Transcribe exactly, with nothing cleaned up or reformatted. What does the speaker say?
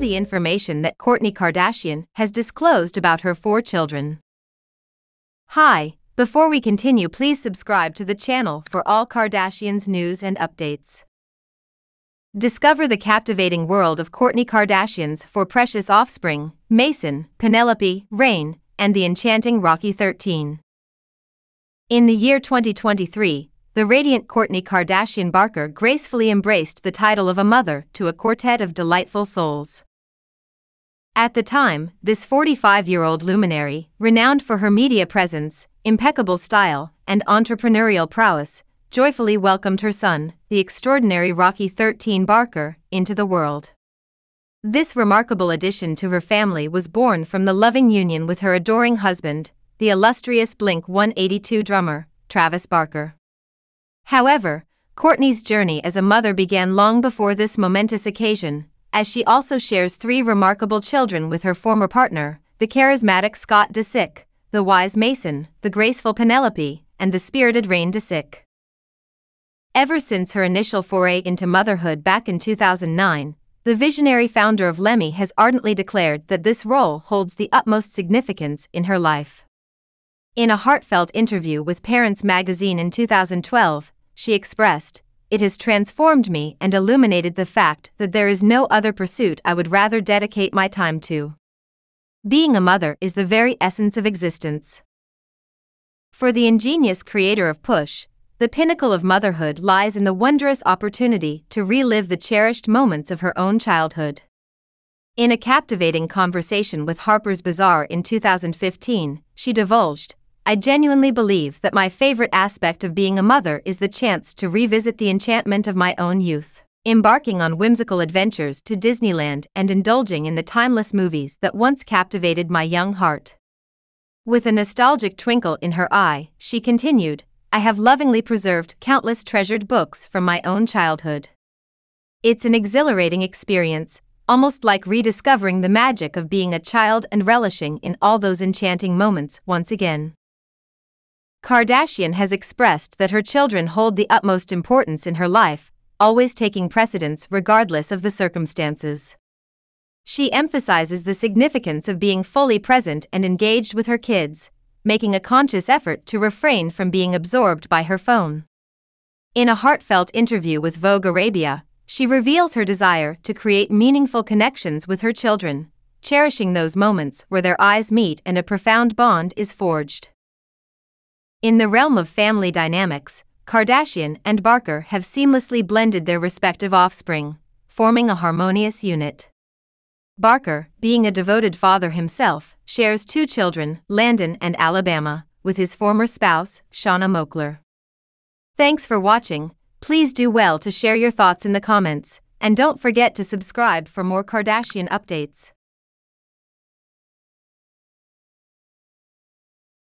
the information that Kourtney Kardashian has disclosed about her four children. Hi, before we continue, please subscribe to the channel for all Kardashians news and updates. Discover the captivating world of Kourtney Kardashian's four precious offspring, Mason, Penelope, Reign, and the enchanting Rocky Thirteen. In the year twenty twenty-three, the radiant Kourtney Kardashian Barker gracefully embraced the title of a mother to a quartet of delightful souls. At the time, this forty-five-year-old luminary, renowned for her media presence, impeccable style, and entrepreneurial prowess, joyfully welcomed her son, the extraordinary Rocky Thirteen Barker, into the world. This remarkable addition to her family was born from the loving union with her adoring husband, the illustrious Blink one eighty-two drummer, Travis Barker. However, Kourtney's journey as a mother began long before this momentous occasion, as she also shares three remarkable children with her former partner, the charismatic Scott Disick, the wise Mason, the graceful Penelope, and the spirited Reign Disick. Ever since her initial foray into motherhood back in two thousand nine, the visionary founder of Lemme has ardently declared that this role holds the utmost significance in her life. In a heartfelt interview with Parents magazine in two thousand twelve, she expressed, "It has transformed me and illuminated the fact that there is no other pursuit I would rather dedicate my time to. Being a mother is the very essence of existence." For the ingenious creator of Push, the pinnacle of motherhood lies in the wondrous opportunity to relive the cherished moments of her own childhood. In a captivating conversation with Harper's Bazaar in two thousand fifteen, she divulged, "I genuinely believe that my favorite aspect of being a mother is the chance to revisit the enchantment of my own youth, embarking on whimsical adventures to Disneyland and indulging in the timeless movies that once captivated my young heart." With a nostalgic twinkle in her eye, she continued, "I have lovingly preserved countless treasured books from my own childhood. It's an exhilarating experience, almost like rediscovering the magic of being a child and relishing in all those enchanting moments once again." Kardashian has expressed that her children hold the utmost importance in her life, always taking precedence regardless of the circumstances. She emphasizes the significance of being fully present and engaged with her kids, making a conscious effort to refrain from being absorbed by her phone. In a heartfelt interview with Vogue Arabia, she reveals her desire to create meaningful connections with her children, cherishing those moments where their eyes meet and a profound bond is forged. In the realm of family dynamics, Kardashian and Barker have seamlessly blended their respective offspring, forming a harmonious unit. Barker, being a devoted father himself, shares two children, Landon and Alabama, with his former spouse, Shauna Moakler. Thanks for watching. Please do well to share your thoughts in the comments, and don't forget to subscribe for more Kardashian updates.